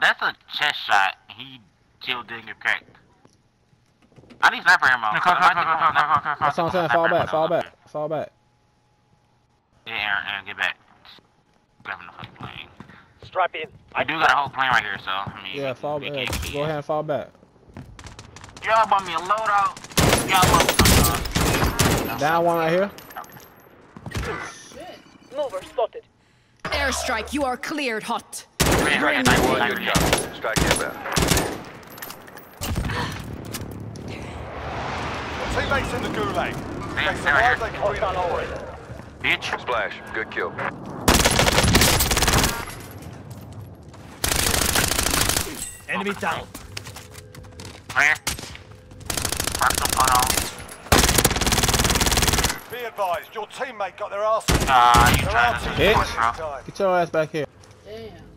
That's a chest shot. He killed didn't get cracked. I need sniper ammo. No, that's what I'm saying. Fall back. Fall back. Fall back. Yeah, Aaron, get back. Grabbing the fucking plane. Strap in. I do got a whole plane right here, so I mean. Yeah, fall back. Go ahead and fall back. Y'all bought me a loadout. Y'all bought me a down one right here. Oh, shit. Mover spotted. Airstrike, you are cleared, hot. Ram. Good job. Strike inbound. Teammates in the gulag. They survived like a on already. Bitch. Splash. Good kill. Enemy down. Where? Crack the funnel. Be advised, your teammate got their ass. Ah, you bitch. Get your ass back here. Damn.